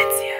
fits you.